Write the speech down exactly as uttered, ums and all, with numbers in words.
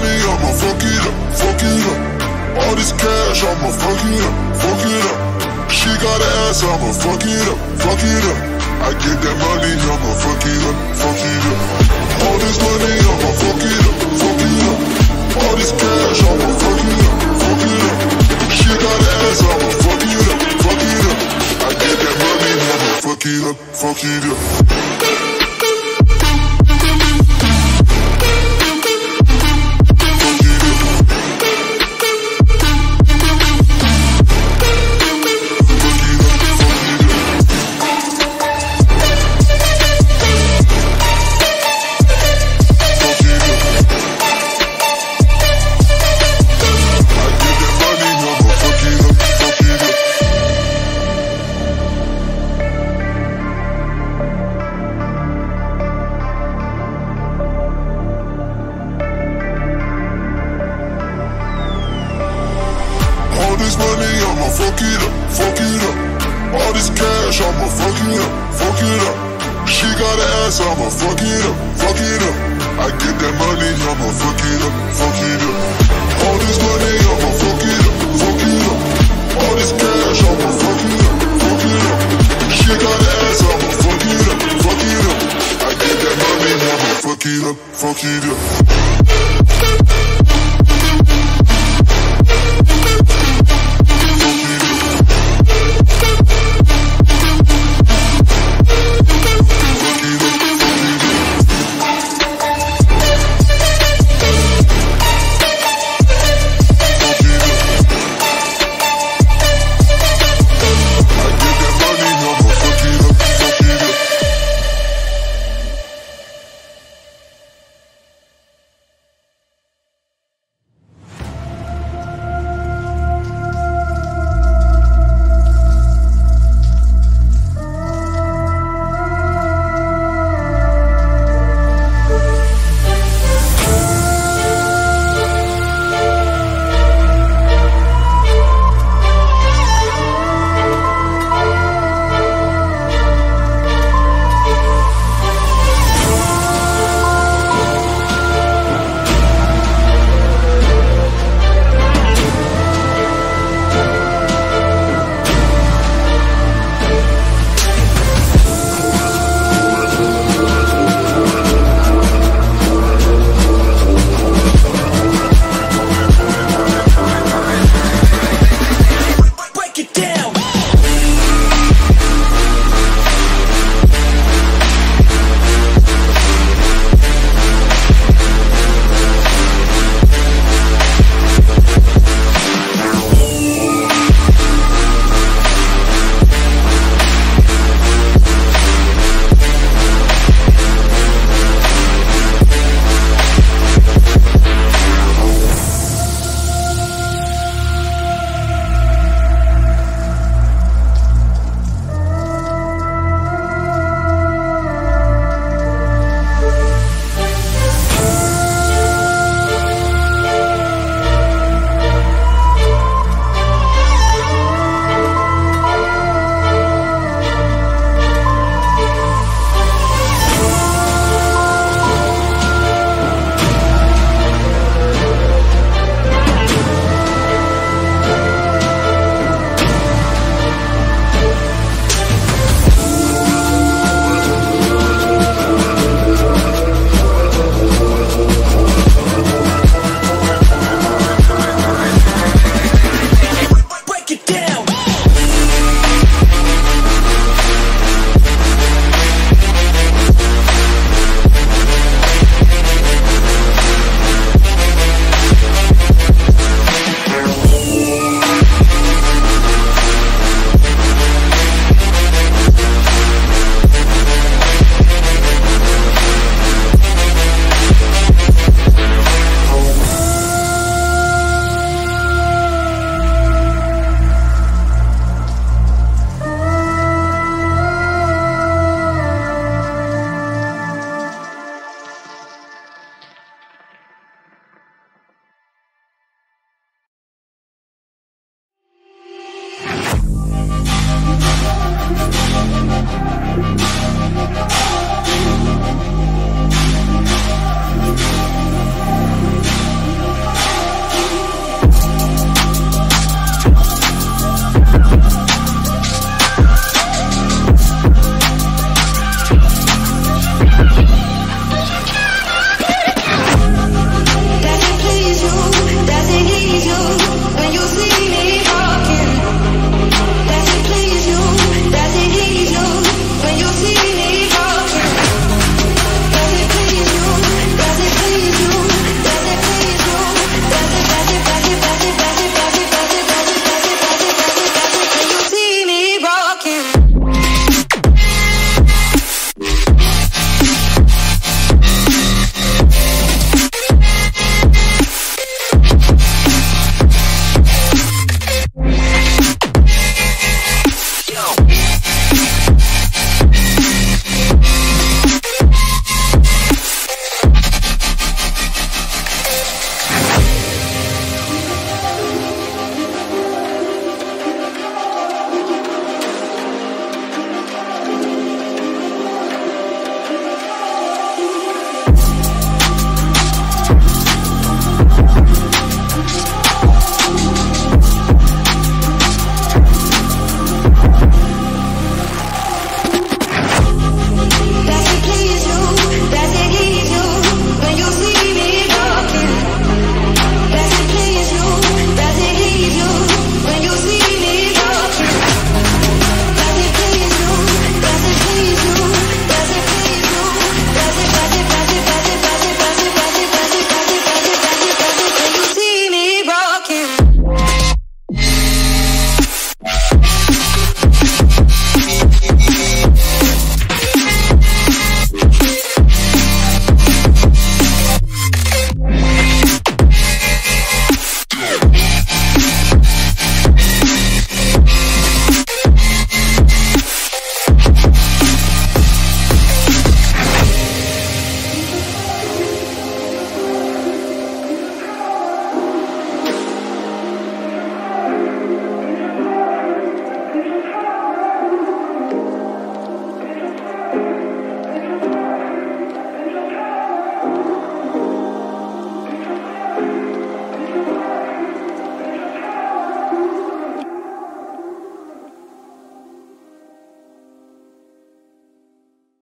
money, I'ma fuck it up, fuck it up. All this cash, I'ma fuck it up, fuck it up. She got an ass, I'ma fuck it up, fuck it up. I get that money, I'ma fuck it up, fuck it up. All this money, I'ma fuck it up, fuck it up. All this cash, I'ma fuck it up, fuck it up. She got an ass, I'ma fuck it up, fuck it up. I get that money, I'ma fuck it up, fuck it up. Fuck it up, fuck it up.